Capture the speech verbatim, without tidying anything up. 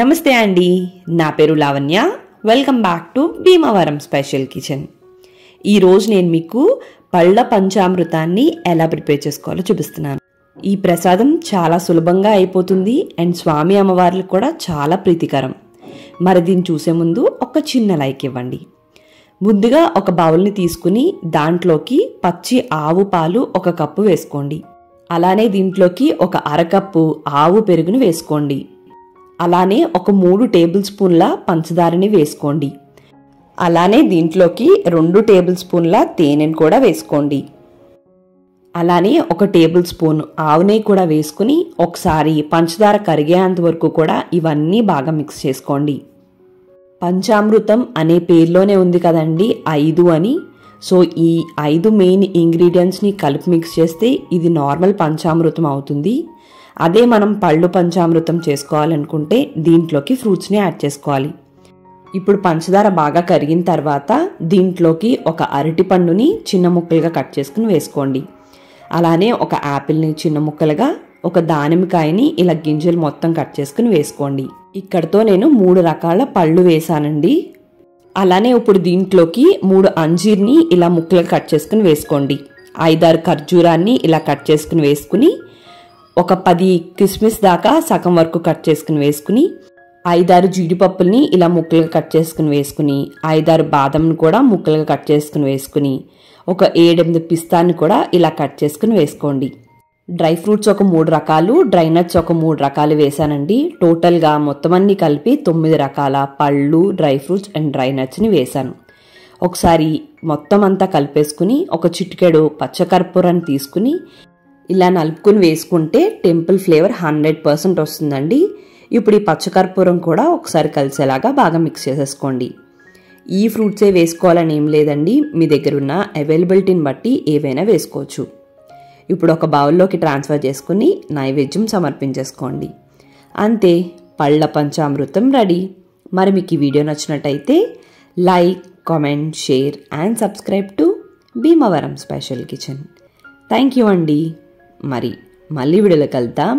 నమస్తే అండి, నా పేరు Lavanya. Welcome back to Bhimavaram special kitchen. ఈ రోజు నేను మీకు పళ్ళ పంచామృతాన్ని ఎలా ప్రిపేర్ చేసుకోవాలో చూపిస్తున్నాను. ఈ ప్రసాదం చాలా సులభంగా అయిపోతుంది అండ్ స్వామి అమ్మవార్లకు కూడా చాలా ప్రీతికరం. మరి దీన్ని చూసే ముందు ఒక చిన్న లైక్ ఇవ్వండి. ముందుగా ఒక బౌల్ని తీసుకుని దాంట్లోకి పచ్చి ఆవు పాలు ఒక కప్పు వేసుకోండి. అలానే దీంట్లోకి ఒక అరకప్పు ఆవు పెరుగును వేసుకోండి. అలానే ఒక మూడు టేబుల్ స్పూన్ల పంచదారని వేసుకోండి. అలానే దీంట్లోకి రెండు టేబుల్ స్పూన్ల తేనెను కూడా వేసుకోండి. అలానే ఒక టేబుల్ స్పూన్ ఆవు నెయ్యి కూడా వేసుకుని ఒకసారి పంచదార కరిగేంత వరకు కూడా ఇవన్నీ బాగా మిక్స్ చేసుకోండి. పంచామృతం అనే పేర్లోనే ఉంది కదండి ఐదు అని. సో ఈ ఐదు మెయిన్ ఇంగ్రీడియంట్స్ని కలిపి మిక్స్ చేస్తే ఇది నార్మల్ పంచామృతం అవుతుంది. అదే మనం పళ్ళు పంచామృతం చేసుకోవాలనుకుంటే దీంట్లోకి ఫ్రూట్స్ని యాడ్ చేసుకోవాలి. ఇప్పుడు పంచదార బాగా కరిగిన తర్వాత దీంట్లోకి ఒక అరటి పండుని చిన్న ముక్కలుగా కట్ చేసుకుని వేసుకోండి. అలానే ఒక యాపిల్ని చిన్న ముక్కలుగా, ఒక దానిమ్మకాయని ఇలా గింజలు మొత్తం కట్ చేసుకుని వేసుకోండి. ఇక్కడతో నేను మూడు రకాల పళ్ళు వేసానండి. అలానే ఇప్పుడు దీంట్లోకి మూడు అంజీర్ని ఇలా ముక్కలుగా కట్ చేసుకుని వేసుకోండి. ఐదారు ఖర్జూరాన్ని ఇలా కట్ చేసుకుని వేసుకుని ఒక పది కిస్మిస్ దాకా సగం వరకు కట్ చేసుకుని వేసుకుని, ఐదారు జీడిపప్పుల్ని ఇలా ముక్కలుగా కట్ చేసుకుని వేసుకుని, ఐదారు బాదంను కూడా ముక్కలుగా కట్ చేసుకుని వేసుకుని, ఒక ఏడెనిమిది పిస్తాన్ని కూడా ఇలా కట్ చేసుకుని వేసుకోండి. డ్రై ఫ్రూట్స్ ఒక మూడు రకాలు, డ్రై నట్స్ ఒక మూడు రకాలు వేసానండి. టోటల్గా మొత్తం అన్ని కలిపి తొమ్మిది రకాల పళ్ళు, డ్రై ఫ్రూట్స్ అండ్ డ్రై నట్స్ని వేసాను. ఒకసారి మొత్తం అంతా కలిపేసుకుని ఒక చిటికెడు పచ్చకర్పూరాన్ని తీసుకుని ఇలా నలుపుకుని వేసుకుంటే టెంపుల్ ఫ్లేవర్ హండ్రెడ్ పర్సెంట్ వస్తుందండి. ఇప్పుడు ఈ పచ్చకర్పూరం కూడా ఒకసారి కలిసేలాగా బాగా మిక్స్ చేసేసుకోండి. ఈ ఫ్రూట్సే వేసుకోవాలని ఏం లేదండి, మీ దగ్గర ఉన్న అవైలబిలిటీని బట్టి ఏవైనా వేసుకోవచ్చు. ఇప్పుడు ఒక బౌల్లోకి ట్రాన్స్ఫర్ చేసుకుని నైవేద్యం సమర్పించేసుకోండి. అంతే, పళ్ళ పంచామృతం రెడీ. మరి మీకు ఈ వీడియో నచ్చినట్టయితే like, comment, share and subscribe to Bhimavaram special kitchen. Thank you అండి. మరి మళ్ళీ వీడియోలో కలుద్దాం.